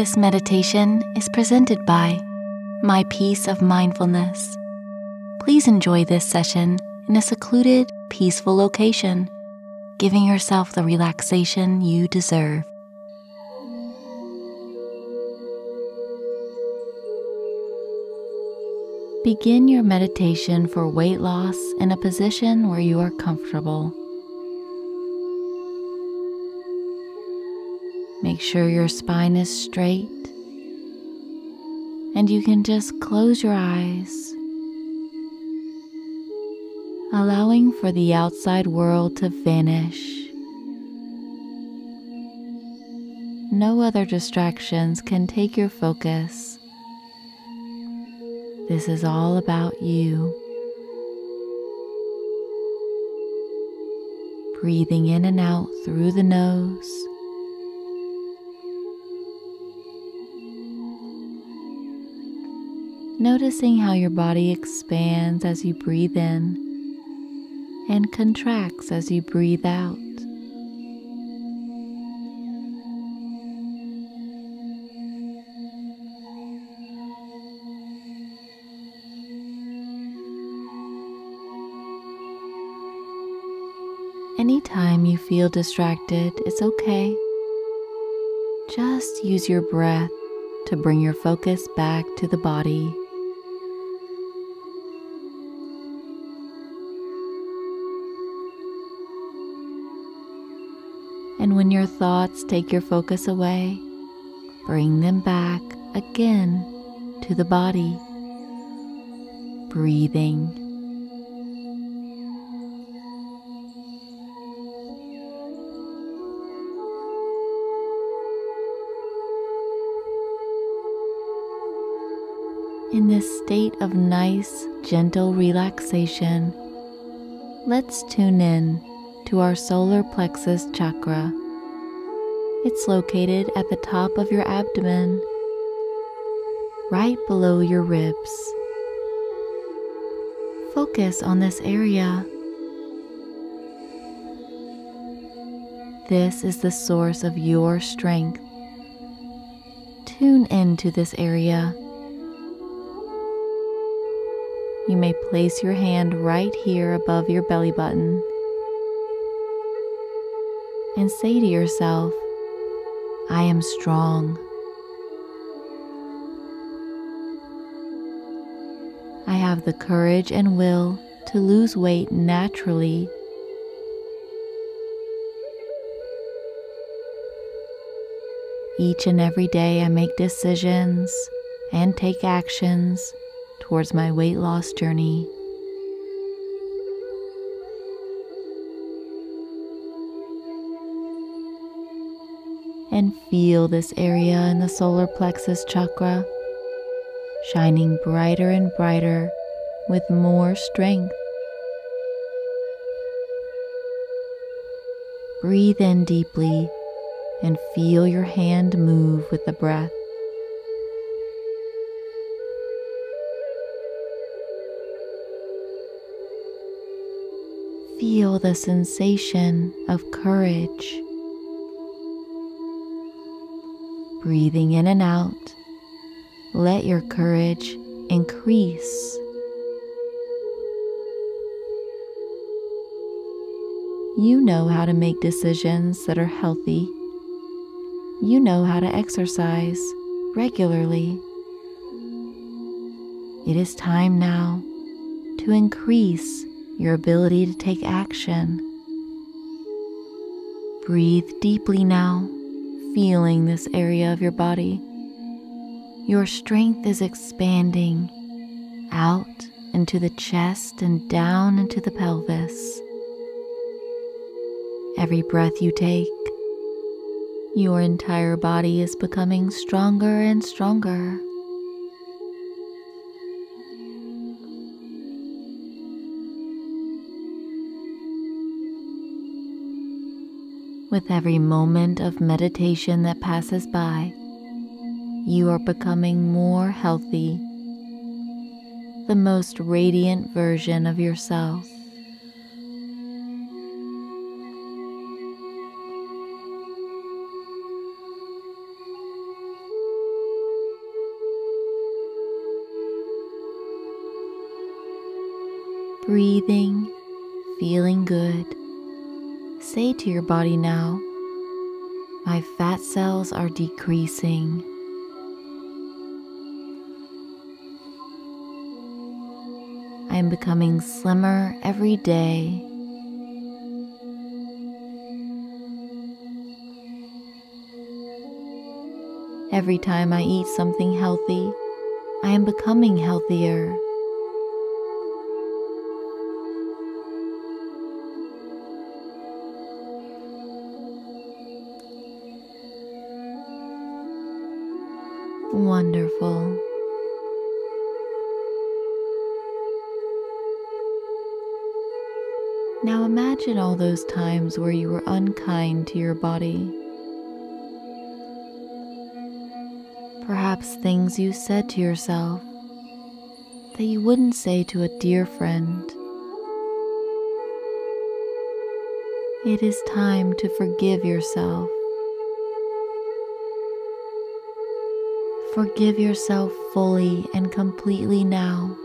This meditation is presented by My Peace of Mindfulness. Please enjoy this session in a secluded, peaceful location, giving yourself the relaxation you deserve. Begin your meditation for weight loss in a position where you are comfortable. Make sure your spine is straight, and you can just close your eyes, allowing for the outside world to vanish. No other distractions can take your focus. This is all about you. Breathing in and out through the nose. Noticing how your body expands as you breathe in and contracts as you breathe out. Anytime you feel distracted, it's okay. Just use your breath to bring your focus back to the body. And when your thoughts take your focus away, bring them back again to the body, breathing. In this state of nice, gentle relaxation, let's tune in to our solar plexus chakra. It's located at the top of your abdomen, right below your ribs. Focus on this area. This is the source of your strength. Tune into this area. You may place your hand right here above your belly button and say to yourself, I am strong. I have the courage and will to lose weight naturally. Each and every day I make decisions and take actions towards my weight loss journey. And feel this area in the solar plexus chakra shining brighter and brighter with more strength. Breathe in deeply and feel your hand move with the breath. Feel the sensation of courage. Breathing in and out, let your courage increase. You know how to make decisions that are healthy. You know how to exercise regularly. It is time now to increase your ability to take action. Breathe deeply now. Feeling this area of your body. Your strength is expanding out into the chest and down into the pelvis. Every breath you take, your entire body is becoming stronger and stronger. With every moment of meditation that passes by, you are becoming more healthy, the most radiant version of yourself. breathing, feeling good, say to your body now, my fat cells are decreasing. I am becoming slimmer every day. Every time I eat something healthy, I am becoming healthier. Wonderful. Now imagine all those times where you were unkind to your body. Perhaps things you said to yourself that you wouldn't say to a dear friend. It is time to forgive yourself. Forgive yourself fully and completely now.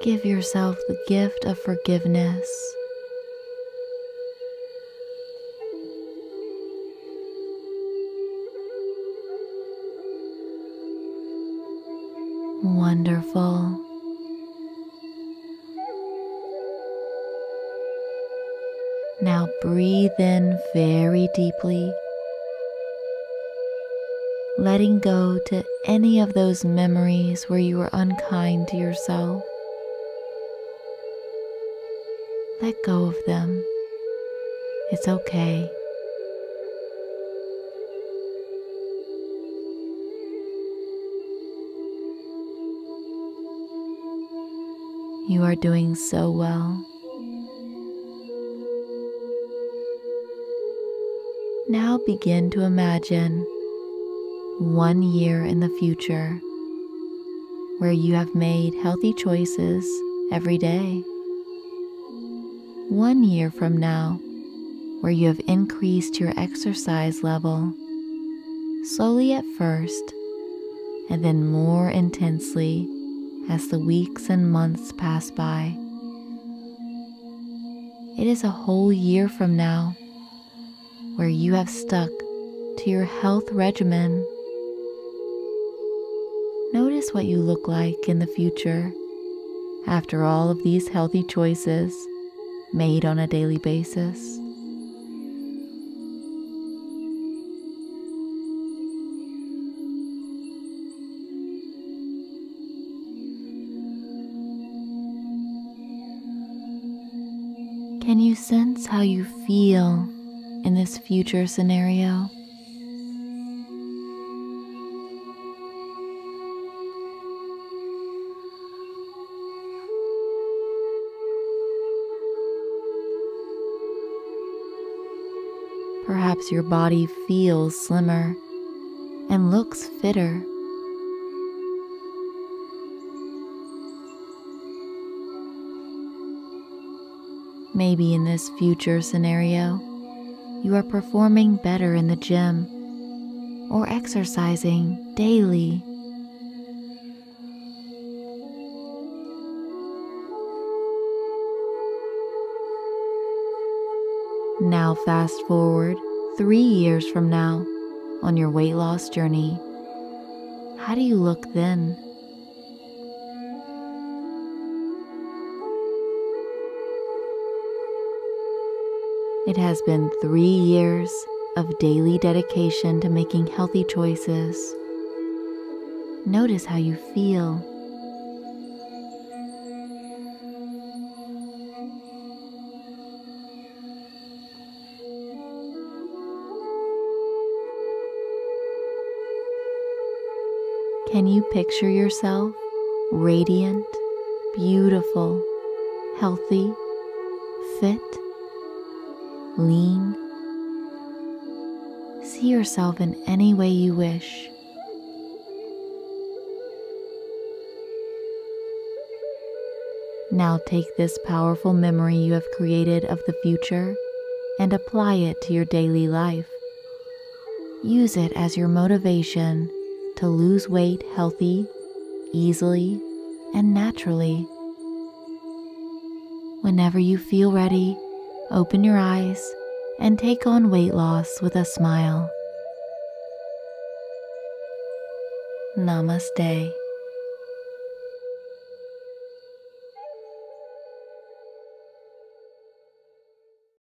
Give yourself the gift of forgiveness. Wonderful. Now breathe in very deeply, letting go to any of those memories where you were unkind to yourself. Let go of them. It's okay. You are doing so well. Now begin to imagine 1 year in the future where you have made healthy choices every day. 1 year from now, where you have increased your exercise level, slowly at first, and then more intensely as the weeks and months pass by. It is a whole year from now, where you have stuck to your health regimen. Notice what you look like in the future after all of these healthy choices made on a daily basis. Can you sense how you feel in this future scenario? Perhaps your body feels slimmer and looks fitter. Maybe in this future scenario, you are performing better in the gym or exercising daily. Now fast forward 3 years from now on your weight loss journey. How do you look then? It has been 3 years of daily dedication to making healthy choices. Notice how you feel. Can you picture yourself radiant, beautiful, healthy, fit, lean? See yourself in any way you wish. Now take this powerful memory you have created of the future and apply it to your daily life. Use it as your motivation to lose weight healthy, easily, and naturally. Whenever you feel ready, open your eyes and take on weight loss with a smile. Namaste.